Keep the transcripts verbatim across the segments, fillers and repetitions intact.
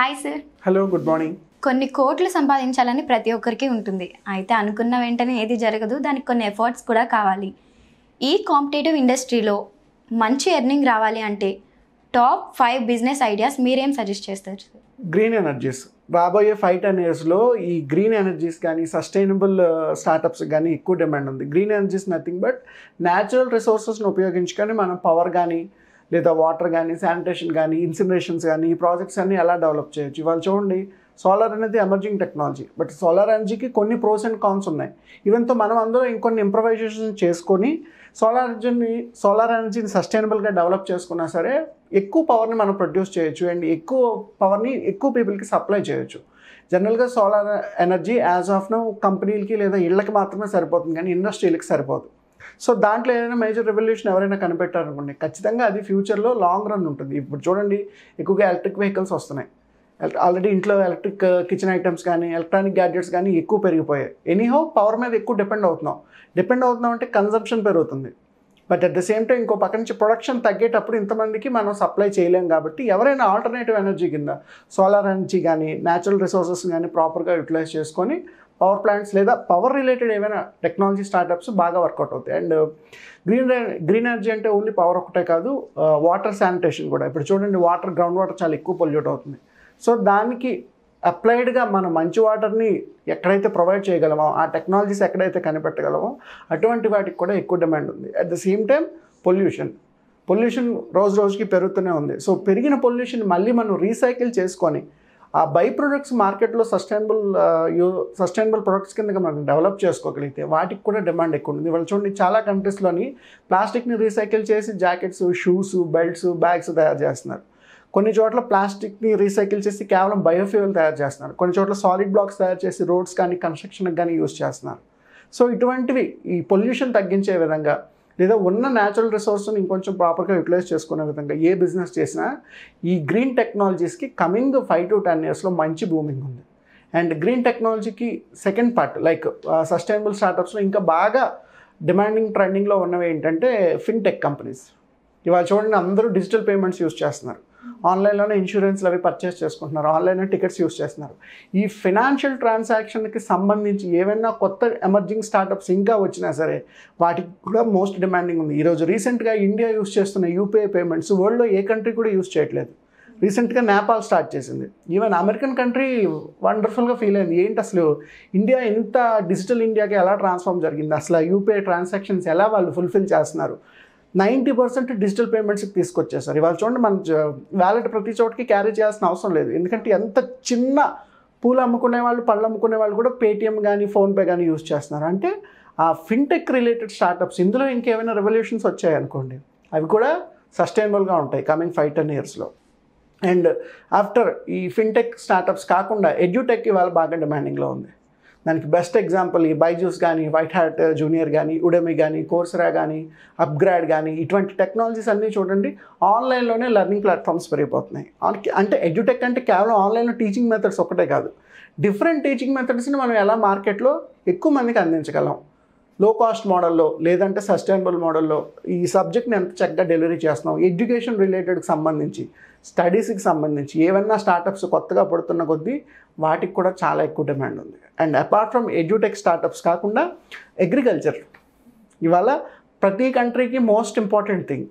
Hi sir. Hello, good morning. కొన్ని కోట్లు సంపాదించాలని ప్రతి ఒక్కరికి ఉంటుంది. అయితే అనుకున్న వెంటనే ఏది జరగదు, దానికి కొన్ని ఎఫర్ట్స్ కూడా కావాలి. ఈ కాంపిటేటివ్ ఇండస్ట్రీలో మంచి ఎర్నింగ్ రావాలి అంటే టాప్ ఫైవ్ బిజినెస్ ఐడియాస్ మీరేం సజెస్ట్ చేస్తారు? Green energies. రాబోయే ఫైవ్ టెన్ ఇయర్స్లో ఈ గ్రీన్ ఎనర్జీస్ కానీ సస్టైనబుల్ స్టార్టప్స్ కానీ ఎక్కువ డిమాండ్ ఉంది. Green energies nothing but natural రిసోర్సెస్ని ఉపయోగించుకొని మనం పవర్ కానీ లేదా వాటర్ కానీ శానిటేషన్ కానీ ఇన్సినరేషన్స్ కానీ ఈ ప్రాజెక్ట్స్ అన్నీ ఎలా డెవలప్ చేయొచ్చు. ఇవాళ చూడండి, సోలార్ అనేది ఎమర్జింగ్ టెక్నాలజీ, బట్ సోలార్ ఎనర్జీకి కొన్ని ప్రోస్ అండ్ కాన్స్ ఉన్నాయి. ఈవెన్తో మనం అందరూ ఇంకొన్ని ఇంప్రవైజేషన్ చేసుకొని సోలార్ ఎనర్జీని సోలార్ ఎనర్జీని సస్టైనబుల్గా డెవలప్ చేసుకున్నా సరే ఎక్కువ పవర్ని మనం ప్రొడ్యూస్ చేయొచ్చు అండ్ ఎక్కువ పవర్ని ఎక్కువ పీపుల్కి సప్లై చేయొచ్చు. జనరల్గా solar energy as of now కంపెనీలకి లేదా ఇళ్ళకి మాత్రమే సరిపోతుంది, కానీ ఇండస్ట్రీలకి సరిపోదు. సో దాంట్లో ఏదైనా మేజర్ రెవల్యూషన్ ఎవరైనా కనిపెట్టారనుకోండి, ఖచ్చితంగా అది ఫ్యూచర్లో లాంగ్ రన్ ఉంటుంది. ఇప్పుడు చూడండి, ఎక్కువగా ఎలక్ట్రిక్ వెహికల్స్ వస్తున్నాయి. ఆల్రెడీ ఇంట్లో ఎలక్ట్రిక్ కిచెన్ ఐటమ్స్ కానీ ఎలక్ట్రానిక్ గ్యాడ్జెట్స్ కానీ ఎక్కువ పెరిగిపోయాయి. ఎనీహౌ పవర్ మీద ఎక్కువ డిపెండ్ అవుతున్నాం. డిపెండ్ అవుతున్నాం అంటే కన్సంప్షన్ పెరుగుతుంది, but at the same time ఇంకో పక్క నుంచి ప్రొడక్షన్ తగ్గేటప్పుడు ఇంతమందికి మనం సప్లై చేయలేం. కాబట్టి ఎవరైనా ఆల్టర్నేటివ్ ఎనర్జీ కింద సోలార్ ఎనర్జీ కానీ న్యాచురల్ రిసోర్సెస్ కానీ ప్రాపర్గా యూటిలైజ్ చేసుకొని పవర్ ప్లాంట్స్ లేదా పవర్ రిలేటెడ్ ఏమైనా టెక్నాలజీ స్టార్టప్స్ బాగా వర్కౌట్ అవుతాయి. అండ్ గ్రీన్ గ్రీన్ ఎనర్జీ అంటే ఓన్లీ పవర్ ఒకటే కాదు, వాటర్ శానిటేషన్ కూడా. ఇప్పుడు చూడండి, వాటర్ గ్రౌండ్ వాటర్ చాలా ఎక్కువ పొల్యూట్ అవుతుంది. సో దానికి అప్లైడ్గా మనం మంచి వాటర్ని ఎక్కడైతే ప్రొవైడ్ చేయగలమో, ఆ టెక్నాలజీస్ ఎక్కడైతే కనిపెట్టగలమో అటువంటి వాటికి కూడా ఎక్కువ డిమాండ్ ఉంది. At the same time pollution pollution రోజు రోజుకి పెరుగుతూనే ఉంది. సో పెరిగిన పొల్యూషన్ మళ్ళీ మనం రీసైకిల్ చేసుకొని ఆ బై ప్రొడక్ట్స్ మార్కెట్లో సస్టైనబుల్ యూ సస్టైనబుల్ ప్రొడక్ట్స్ కింద మనం డెవలప్ చేసుకోగలిగితే వాటికి కూడా డిమాండ్ ఎక్కువ ఉంటుంది. వాళ్ళు చూడండి, చాలా కంట్రీస్లోని ప్లాస్టిక్ని రీసైకిల్ చేసి జాకెట్స్, షూస్, బెల్ట్స్, బ్యాగ్స్ తయారు చేస్తున్నారు. కొన్ని చోట్ల ప్లాస్టిక్ని రీసైకిల్ చేసి కేవలం బయోఫ్యూయల్ తయారు చేస్తున్నారు. కొన్ని చోట్ల సాలిడ్ బ్లాక్స్ తయారు చేసి రోడ్స్ కానీ కన్స్ట్రక్షన్కి కానీ యూజ్ చేస్తున్నారు. సో ఇటువంటివి ఈ పొల్యూషన్ తగ్గించే విధంగా లేదా ఉన్న న్యాచురల్ రిసోర్స్ని ఇంకొంచెం ప్రాపర్గా యూటిలైజ్ చేసుకునే విధంగా ఏ బిజినెస్ చేసినా ఈ గ్రీన్ టెక్నాలజీస్కి కమింగ్ ఫైవ్ టు టెన్ ఇయర్స్లో మంచి బూమింగ్ ఉంది. అండ్ గ్రీన్ టెక్నాలజీకి సెకండ్ పార్ట్ లైక్ సస్టైనబుల్ స్టార్టప్స్లో ఇంకా బాగా డిమాండింగ్ ట్రెండింగ్లో ఉన్నవి ఏంటంటే ఫిన్టెక్ కంపెనీస్. ఇవాళ చూడండి, అందరూ డిజిటల్ పేమెంట్స్ యూజ్ చేస్తున్నారు, ఆన్లైన్లోనే ఇన్సూరెన్స్లు అవి పర్చేస్ చేసుకుంటున్నారు, ఆన్లైన్లో టికెట్స్ యూజ్ చేస్తున్నారు. ఈ ఫినాన్షియల్ ట్రాన్సాక్షన్కి సంబంధించి ఏమైనా కొత్త ఎమర్జింగ్ స్టార్టప్స్ ఇంకా వచ్చినా సరే వాటికి కూడా మోస్ట్ డిమాండింగ్ ఉంది. ఈరోజు రీసెంట్గా ఇండియా యూజ్ చేస్తున్న యూపీఐ పేమెంట్స్ వరల్డ్లో ఏ కంట్రీ కూడా యూజ్ చేయట్లేదు. రీసెంట్గా నేపాల్ స్టార్ట్ చేసింది. ఈవెన్ అమెరికన్ కంట్రీ వండర్ఫుల్గా ఫీల్ అయింది, ఏంటి అసలు ఇండియా ఇంత డిజిటల్ ఇండియాకి ఎలా ట్రాన్స్ఫార్మ్ జరిగింది, అసలు యూపీఐ ట్రాన్సాక్షన్స్ ఎలా వాళ్ళు ఫుల్ఫిల్ చేస్తున్నారు. నైంటీ పర్సెంట్ డిజిటల్ పేమెంట్స్కి తీసుకొచ్చేసారు. ఇవాళ చూడండి, మన వ్యాలెట్ ప్రతి చోటికి క్యారీ చేయాల్సిన అవసరం లేదు, ఎందుకంటే ఎంత చిన్న పూలు అమ్ముకునే వాళ్ళు, పళ్ళు అమ్ముకునే వాళ్ళు కూడా పేటిఎం కానీ ఫోన్పే కానీ యూజ్ చేస్తున్నారు. అంటే ఆ ఫిన్టెక్ రిలేటెడ్ స్టార్టప్స్ ఇందులో ఇంకేమైనా రెవల్యూషన్స్ వచ్చాయనుకోండి, అవి కూడా సస్టైనబుల్గా ఉంటాయి కమింగ్ ఫైవ్ టెన్ ఇయర్స్లో. అండ్ ఆఫ్టర్ ఈ ఫిన్టెక్ స్టార్టప్స్ కాకుండా ఎడ్యూటెక్ ఇవాళ బాగా డిమాండింగ్లో ఉంది. దానికి బెస్ట్ ఎగ్జాంపుల్ ఈ బైజూస్ కానీ, వైట్ హ్యాట్ జూనియర్ కానీ, ఉడెమీ కానీ, కోర్సెరా కానీ, అప్గ్రాడ్ కానీ ఇటువంటి టెక్నాలజీస్ అన్నీ చూడండి ఆన్లైన్లోనే లెర్నింగ్ ప్లాట్ఫామ్స్ పెరిగిపోతున్నాయి. అంటే ఎడ్యుటెక్ అంటే కేవలం ఆన్లైన్లో టీచింగ్ మెథడ్స్ ఒకటే కాదు, డిఫరెంట్ టీచింగ్ మెథడ్స్ని మనం ఎలా మార్కెట్లో ఎక్కువ మందికి అందించగలం, లో కాస్ట్ మోడల్లో లేదంటే సస్టైనబుల్ మోడల్లో ఈ సబ్జెక్ట్ని ఎంత చక్కగా డెలివరీ చేస్తున్నాం. ఎడ్యుకేషన్ రిలేటెడ్కి సంబంధించి, స్టడీస్కి సంబంధించి ఏమన్నా స్టార్టప్స్ కొత్తగా పడుతున్న కొద్దీ వాటికి కూడా చాలా ఎక్కువ డిమాండ్ ఉంది. And apart from edutech startups కాకుండా అగ్రికల్చర్ ఇవాళ ప్రతి కంట్రీకి మోస్ట్ ఇంపార్టెంట్ థింగ్.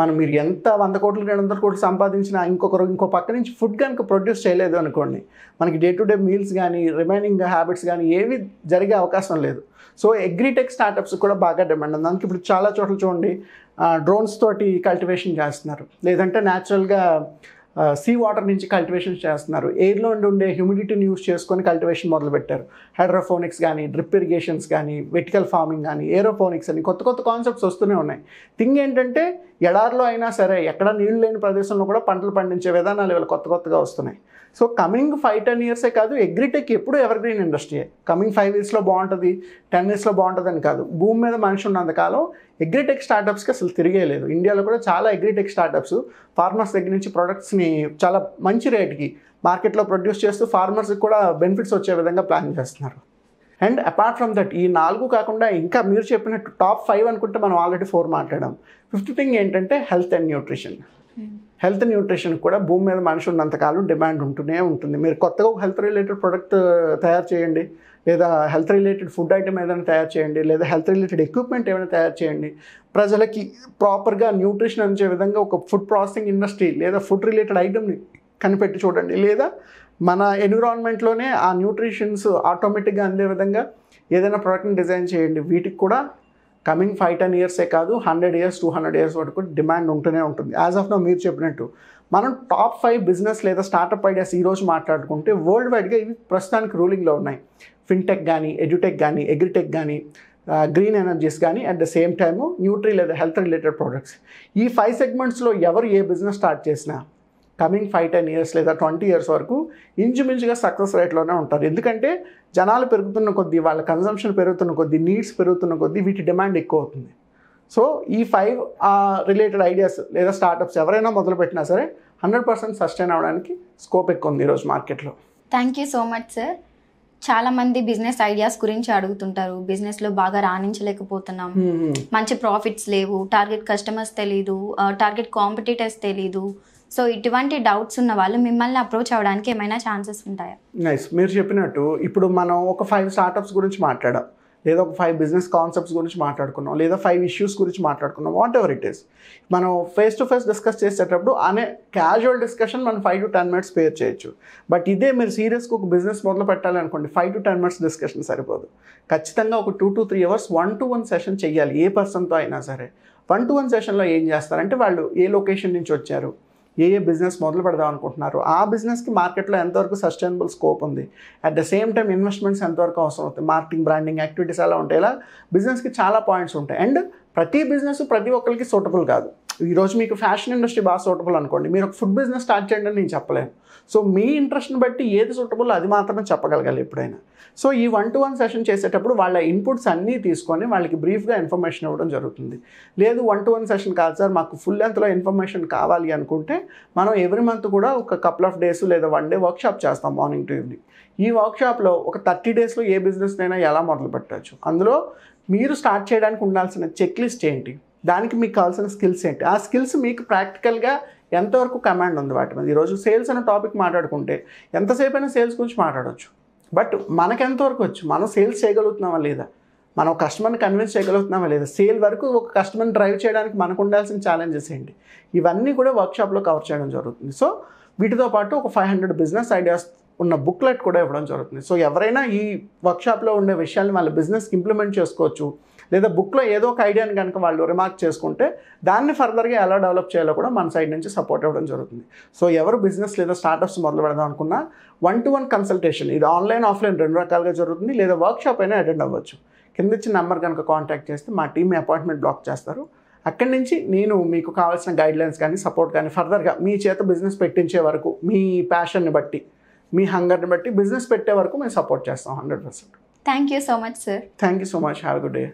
మనం మీరు ఎంత వంద కోట్లు రెండు వందల కోట్లు సంపాదించినా ఇంకొకరు ఇంకో పక్క నుంచి ఫుడ్ కనుక ప్రొడ్యూస్ చేయలేదు అనుకోండి, మనకి డే టు డే మీల్స్ కానీ రిమైనింగ్ హ్యాబిట్స్ కానీ ఏవి జరిగే అవకాశం లేదు. సో అగ్రిటెక్ స్టార్టప్స్ కూడా బాగా డిమాండ్ ఉంది. దానికి ఇప్పుడు చాలా చోట్ల చూడండి డ్రోన్స్ తోటి కల్టివేషన్ చేస్తున్నారు, లేదంటే న్యాచురల్గా సీ వాటర్ నుంచి కల్టివేషన్ చేస్తున్నారు, ఎయిర్లో ఉండే హ్యూమిడిటీని యూజ్ చేసుకొని కల్టివేషన్ మొదలుపెట్టారు. హైడ్రోఫోనిక్స్ కానీ, డ్రిప్ ఇరిగేషన్స్ కానీ, వెటికల్ ఫార్మింగ్ కానీ, ఏరోఫోనిక్స్ అని కొత్త కొత్త కాన్సెప్ట్స్ వస్తూనే ఉన్నాయి. థింగ్ ఏంటంటే ఎడార్లో అయినా సరే ఎక్కడ నీళ్ళు లేని ప్రదేశంలో కూడా పంటలు పండించే విధానాలు ఇవాళ కొత్త కొత్తగా వస్తున్నాయి. సో కమింగ్ ఫైవ్ టెన్ ఇయర్సే కాదు, అగ్రిటెక్ ఎప్పుడు ఎవర్గ్రీన్ ఇండస్ట్రీయే. కమింగ్ ఫైవ్ ఇయర్స్లో బాగుంటుంది, టెన్ ఇయర్స్లో బాగుంటుందని కాదు, భూమి మీద మనిషి ఉన్నంతకాలం అగ్రిటెక్ స్టార్టప్స్కి అసలు తిరిగేలేదు. ఇండియాలో కూడా చాలా అగ్రిటెక్ స్టార్టప్స్ ఫార్మర్స్ దగ్గర నుంచి ప్రొడక్ట్స్ని చాలా మంచి రేట్కి మార్కెట్లో ప్రొడ్యూస్ చేస్తూ ఫార్మర్స్కి కూడా బెనిఫిట్స్ వచ్చే విధంగా ప్లాన్ చేస్తున్నారు. అండ్ అపార్ట్ ఫ్రమ్ దట్ ఈ నాలుగు కాకుండా ఇంకా మీరు చెప్పినట్టు టాప్ ఫైవ్ అనుకుంటే మనం ఆల్రెడీ ఫోర్ మాట్లాడాం. ఫిఫ్త్ థింగ్ ఏంటంటే health and nutrition. Health and nutrition kuda boom meeda manushunna anta kaalu demand untune untundi. Meer kottaga health related product tayaru cheyandi ledha health related food item edaina tayaru cheyandi ledha health related equipment edaina tayaru cheyandi. Prajalaki proper ga nutrition anche vidhanga oka food processing industry ledha food related item ni కనిపెట్టి చూడండి లేదా మన environment లోనే ఆ nutritions automatic గా అందే విధంగా ఏదైనా ప్రొడక్ట్ ని డిజైన్ చేయండి వీటికి కూడా కమింగ్ five ten ఇయర్స్ ఏ కాదు one hundred years two hundred years వరకు డిమాండ్ ఉంటూనే ఉంటుంది. యాజ్ ఆఫ్ నౌ మీరు చెప్పినట్టు మనం టాప్ five బిజినెస్ లేదా స్టార్టప్ ఐడియాస్ ఈ రోజు మాట్లాడుకుంటే వరల్డ్ వైడ్ గా ఇవి ప్రస్తుతానికి రూలింగ్ లో ఉన్నాయి. ఫిన్టెక్ గానీ ఎడ్యుటెక్ గానీ అగ్రిటెక్ గానీ గ్రీన్ ఎనర్జీస్ కానీ at the same time Nutri లేదా హెల్త్ రిలేటెడ్ ప్రొడక్ట్స్ ఈ ఫైవ్ సెగ్మెంట్స్ లో ఎవరు ఏ బిజినెస్ స్టార్ట్ చేసినా కమింగ్ ఫైవ్ టెన్ ఇయర్స్ లేదా ట్వంటీ ఇయర్స్ వరకు ఇంచుమించుగా సక్సెస్ రేట్లోనే ఉంటారు. ఎందుకంటే జనాలు పెరుగుతున్న కొద్దీ వాళ్ళ కన్సంప్షన్ పెరుగుతున్న కొద్దీ నీడ్స్ పెరుగుతున్న కొద్దీ వీటి డిమాండ్ ఎక్కువ అవుతుంది. సో ఈ ఫైవ్ రిలేటెడ్ ఐడియాస్ లేదా స్టార్టప్స్ ఎవరైనా మొదలుపెట్టినా సరే హండ్రెడ్ పర్సెంట్ సస్టైన్ అవ్వడానికి స్కోప్ ఎక్కువ ఉంది ఈరోజు మార్కెట్లో. Thank you so much sir. చాలామంది బిజినెస్ ఐడియాస్ గురించి అడుగుతుంటారు, బిజినెస్లో బాగా రాణించలేకపోతున్నాం, మంచి ప్రాఫిట్స్ లేవు, టార్గెట్ కస్టమర్స్ తెలీదు, టార్గెట్ కాంపిటీటర్స్ తెలీదు, సో ఇటువంటి డౌట్స్ ఉన్న వాళ్ళు మిమ్మల్ని అప్రోచ్ అవ్వడానికి ఏమైనా ఛాన్సెస్ ఉంటాయా? నైస్, మీరు చెప్పినట్టు ఇప్పుడు మనం ఒక ఫైవ్ స్టార్టప్స్ గురించి మాట్లాడాం లేదా ఒక ఫైవ్ బిజినెస్ కాన్సెప్ట్స్ గురించి మాట్లాడుకున్నాం లేదా ఫైవ్ ఇష్యూస్ గురించి మాట్లాడుకున్నాం, వాట్ ఎవర్ ఇట్ ఈస్. మనం ఫేస్ టు ఫేస్ డిస్కస్ చేసేటప్పుడు అనే క్యాజువల్ డిస్కషన్ మనం five to ten minutes spare చేయొచ్చు. బట్ ఇదే మీరు సీరియస్గా ఒక బిజినెస్ మొదలు పెట్టాలనుకోండి five to ten minutes discussion సరిపోదు. ఖచ్చితంగా ఒక two to three hours one to one session చేయాలి. ఏ పర్సన్తో అయినా సరే వన్ టు వన్ సెషన్లో ఏం చేస్తారంటే వాళ్ళు ఏ లొకేషన్ నుంచి వచ్చారు, ఏ ఏ బిజినెస్ మొదలు పెడదాం అనుకుంటున్నారు, ఆ బిజినెస్కి మార్కెట్లో ఎంతవరకు సస్టైనబుల్ స్కోప్ ఉంది, at the same time investments ఎంతవరకు అవసరం అవుతాయి, మార్కెటింగ్ బ్రాండింగ్ యాక్టివిటీస్ అలా ఉంటాయి. ఇలా బిజినెస్కి చాలా పాయింట్స్ ఉంటాయి. అండ్ ప్రతి బిజినెస్ ప్రతి ఒక్కరికి సూటబుల్ కాదు. ఈరోజు మీకు ఫ్యాషన్ ఇండస్ట్రీ బాగా సూటబుల్ అనుకోండి, మీరు ఒక ఫుడ్ బిజినెస్ స్టార్ట్ చేయండి అని నేను చెప్పలేను. సో మీ ఇంట్రెస్ట్ని బట్టి ఏది సూటబుల్ అది మాత్రమే చెప్పగలగాలి ఎప్పుడైనా. సో ఈ వన్ టు వన్ సెషన్ చేసేటప్పుడు వాళ్ళ ఇన్పుట్స్ అన్నీ తీసుకొని వాళ్ళకి బ్రీఫ్గా ఇన్ఫర్మేషన్ ఇవ్వడం జరుగుతుంది. లేదు వన్ టు వన్ సెషన్ కాదు సార్, మాకు ఫుల్ లెంత్లో ఇన్ఫర్మేషన్ కావాలి అనుకుంటే మనం ఎవ్రీ మంత్ కూడా ఒక కపుల్ ఆఫ్ డేస్ లేదా వన్ డే వర్క్షాప్ చేస్తాం మార్నింగ్ టు ఈవినింగ్. ఈ వర్క్షాప్లో ఒక థర్టీ డేస్లో ఏ బిజినెస్నైనా ఎలా మొదలు పెట్టవచ్చు, అందులో మీరు స్టార్ట్ చేయడానికి ఉండాల్సిన చెక్ లిస్ట్ ఏంటి, దానికి మీకు కావాల్సిన స్కిల్స్ ఏంటి, ఆ స్కిల్స్ మీకు ప్రాక్టికల్గా ఎంతవరకు కమాండ్ ఉంది వాటి మీద. ఈరోజు సేల్స్ అనే టాపిక్ మాట్లాడుకుంటే ఎంతసేపు అయినా సేల్స్ గురించి మాట్లాడవచ్చు. బట్ మనకు ఎంతవరకు వచ్చు, మనం సేల్స్ చేయగలుగుతున్నామా లేదా, మనం కస్టమర్ని కన్విన్స్ చేయగలుగుతున్నామా లేదా, సేల్ వరకు ఒక కస్టమర్ని డ్రైవ్ చేయడానికి మనకు ఉండాల్సిన ఛాలెంజెస్ ఏంటి, ఇవన్నీ కూడా వర్క్షాప్లో కవర్ చేయడం జరుగుతుంది. సో వీటితో పాటు ఒక ఫైవ్ హండ్రెడ్ బిజినెస్ ఐడియాస్ ఉన్న బుక్లెట్ కూడా ఇవ్వడం జరుగుతుంది. సో ఎవరైనా ఈ వర్క్షాప్లో ఉండే విషయాన్ని వాళ్ళ బిజినెస్కి ఇంప్లిమెంట్ చేసుకోవచ్చు లేదా బుక్లో ఏదో ఒక ఐడియాని కనుక వాళ్ళు రిమార్క్ చేసుకుంటే దాన్ని ఫర్దర్గా ఎలా డెవలప్ చేయాలో కూడా మన సైడ్ నుంచి సపోర్ట్ ఇవ్వడం జరుగుతుంది. సో ఎవరు బిజినెస్ లేదా స్టార్టప్స్ మొదలు పెడదాం అనుకున్నా వన్ టు వన్ కన్సల్టేషన్, ఇది ఆన్లైన్ ఆఫ్లైన్ రెండు రకాలుగా జరుగుతుంది, లేదా వర్క్షాప్ అయినా అటెండ్ అవ్వచ్చు. కింద ఇచ్చిన నెంబర్ కనుక కాంటాక్ట్ చేస్తే మా టీమ్ అపాయింట్మెంట్ బ్లాక్ చేస్తారు. అక్కడి నుంచి నేను మీకు కావాల్సిన గైడ్లైన్స్ కానీ సపోర్ట్ కానీ ఫర్దర్గా మీ చేత బిజినెస్ పెట్టించే వరకు మీ ప్యాషన్ని బట్టి మీ హంగర్ని బట్టి బిజినెస్ పెట్టే వరకు మేము సపోర్ట్ చేస్తాం hundred percent. Thank you so much sir. Thank you so much. Have good day.